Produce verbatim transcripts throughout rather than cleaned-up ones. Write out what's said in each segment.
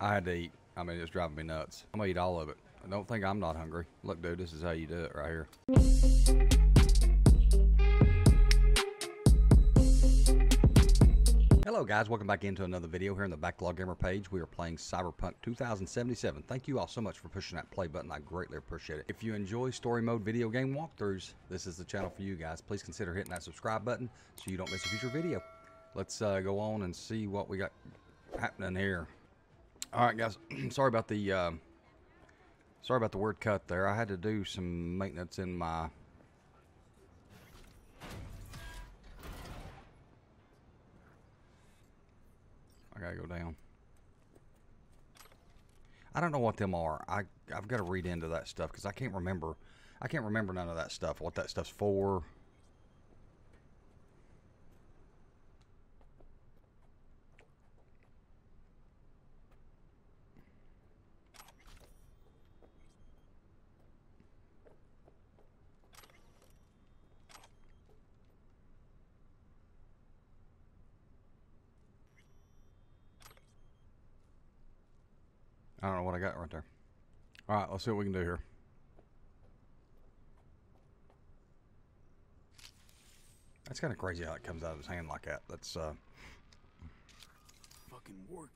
I had to eat. I mean, it's driving me nuts. I'm gonna eat all of it. I don't think I'm not hungry. Look, dude, this is how you do it right here. Hello guys, welcome back into another video here on the Backlog Gamer page. We are playing Cyberpunk twenty seventy-seven. Thank you all so much for pushing that play button. I greatly appreciate it. If you enjoy story mode video game walkthroughs, this is the channel for you guys. Please consider hitting that subscribe button so you don't miss a future video. Let's uh, go on and see what we got happening here. All right guys, sorry about the uh, sorry about the word cut there. I had to do some maintenance in my I gotta go down. I don't know what them are. I, I've got to read into that stuff because I can't remember. I can't remember none of that stuff. What that stuff's for. I don't know what I got right there. All right, let's see what we can do here. That's kind of crazy how it comes out of his hand like that. That's uh. Fucking worked.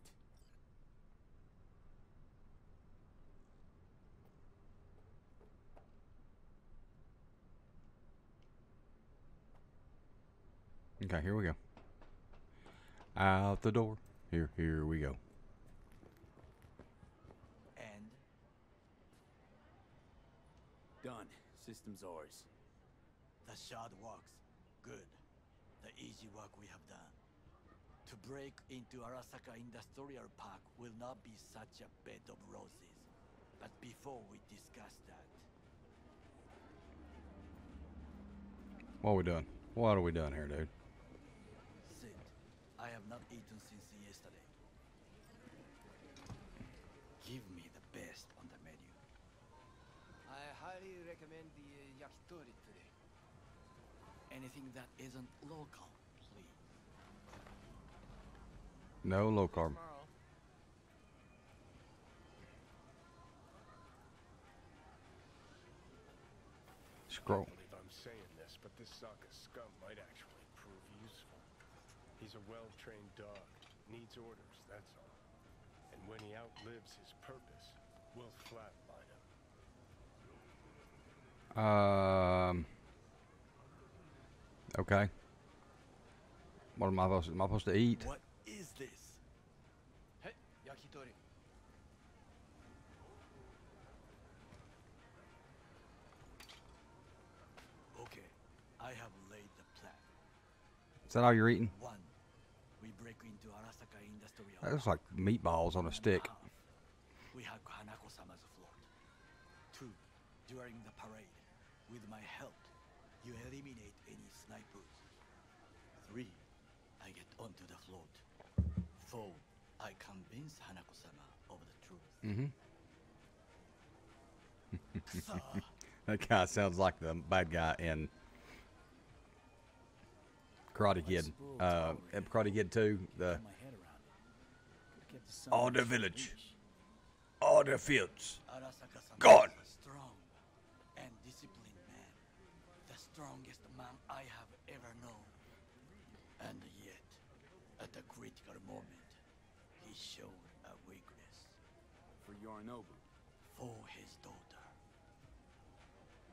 Okay, here we go. Out the door. Here, here we go. Done. System's ours. The shard works. Good. The easy work we have done. To break into Arasaka Industrial Park will not be such a bed of roses. But before we discuss that... What are we doing? What are we doing here, dude? Sit. I have not eaten since yesterday. Give me the best on the menu. I highly recommend the uh, yakitori today. Anything that isn't low carb, please. No low carb. Tomorrow. Scroll. I don't believe I'm saying this, but this Saka scum might actually prove useful. He's a well-trained dog, needs orders, that's all. And when he outlives his purpose, we'll flatline him. Um. Okay. What am I supposed to, am I supposed to eat? What is this? Hey, yakitori. Okay, I have laid the plan. Is that all you're eating? One. We break into Arasaka Industrial. That looks like meatballs on a stick. Half, we have Hanako-sama's float. Two. During the parade, with my help, you eliminate any snipers. Three, I get onto the float. Four, I convince Hanako-sama of the truth. Mm-hmm. So, that guy sounds like the bad guy in Karate Kid. Uh, in Karate Kid two, the all the village, all the fields, gone. And disciplined man, the strongest man I have ever known. And yet, at a critical moment, he showed a weakness. For Yorinobu? For his daughter.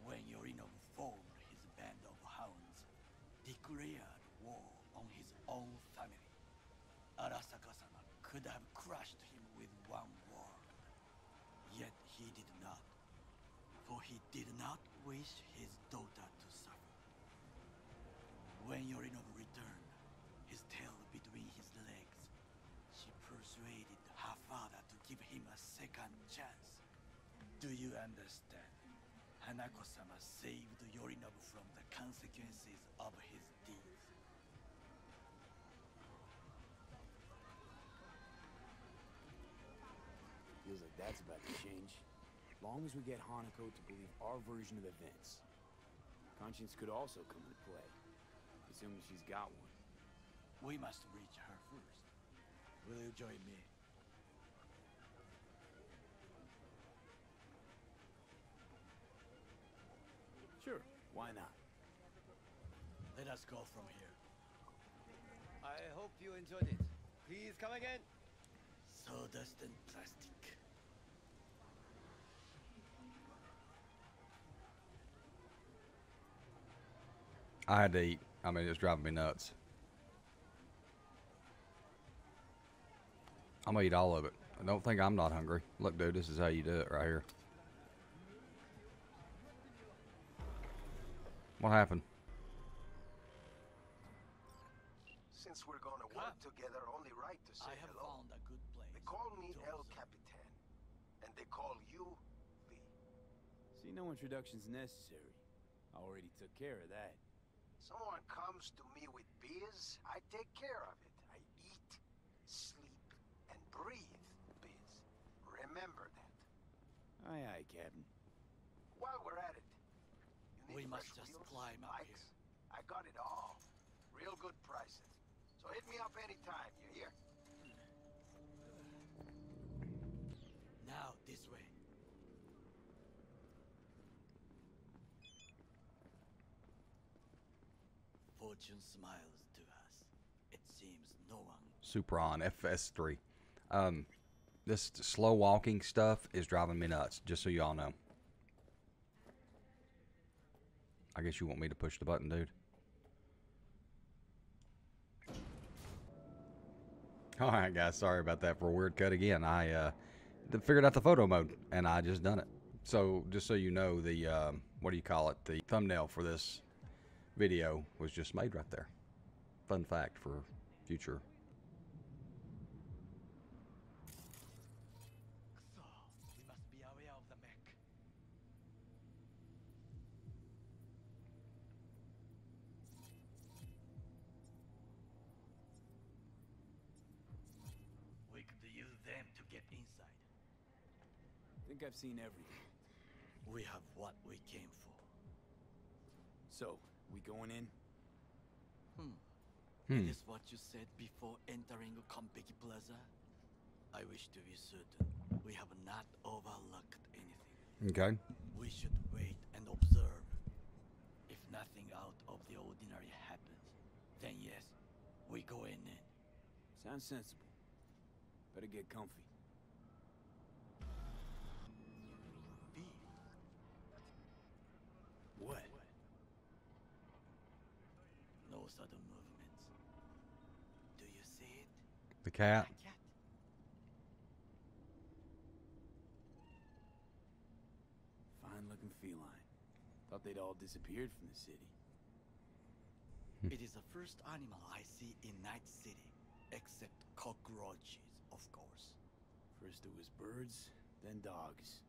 When Yorinobu formed his band of hounds, declared war on his own family, Arasaka-sama could have crushed him with one word. Yet he did not. For he did not wish his daughter to suffer. When Yorinobu returned, his tail between his legs, she persuaded her father to give him a second chance. Do you understand? Hanako-sama saved Yorinobu from the consequences of his deeds. Feels like that's about to change. Long as we get Hanako to believe our version of events. Conscience could also come into play, assuming she's got one. We must reach her first. Will you join me? Why not? Let us go from here. I hope you enjoyed it. Please come again. Sawdust and plastic. I had to eat. I mean, it was driving me nuts. I'm gonna eat all of it. I don't think I'm not hungry. Look, dude, this is how you do it right here. What happened? Since we're gonna work together, only right to say I have hello. Found a good place. They call me El Capitan, and they call you Lee. See, no introductions necessary. I already took care of that. Someone comes to me with beers, I take care of it. I eat, sleep, and breathe beers. Remember that. Aye, aye, Captain. While we're at it, you need we must just wheels, climb up bikes. Here. I got it all. Real good prices. So hit me up anytime, you hear? Now, this way. Fortune smiles to us. It seems no one. Supron F S three. Um, this slow walking stuff is driving me nuts. Just so y'all know. I guess you want me to push the button, dude. All right, guys. Sorry about that for a weird cut again. I uh, figured out the photo mode, and I just done it. So, just so you know, the um, what do you call it? The thumbnail for this video was just made right there. Fun fact for future. So, we must be aware of the mech. We could use them to get inside. I think I've seen everything. We have what we came for. So, we going in? Hmm. hmm. Is this what you said before entering Kompeki Plaza? I wish to be certain we have not overlooked anything. Okay. We should wait and observe. If nothing out of the ordinary happens, then yes, we go in. in. Sounds sensible. Better get comfy. B. What? No sudden movements. Do you see it? The cat. The cat. Fine-looking feline. Thought they'd all disappeared from the city. It is the first animal I see in Night City, except cockroaches, of course. First it was birds, then dogs.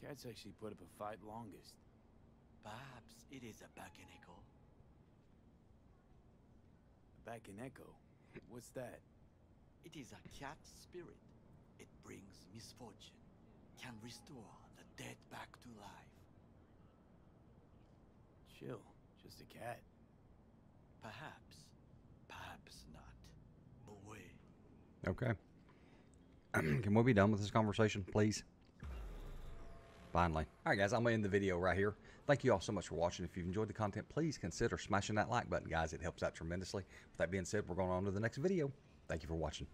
Cats actually put up a fight longest. Perhaps it is a bakeneko. Back in Echo. What's that? It is a cat spirit. It brings misfortune. Can restore the dead back to life. Chill. Just a cat. Perhaps. Perhaps not. Away. Okay. Can we be done with this conversation, please? Finally. All right, guys, I'm going to end the video right here. Thank you all so much for watching. If you've enjoyed the content, please consider smashing that like button, guys. It helps out tremendously. With that being said, we're going on to the next video. Thank you for watching.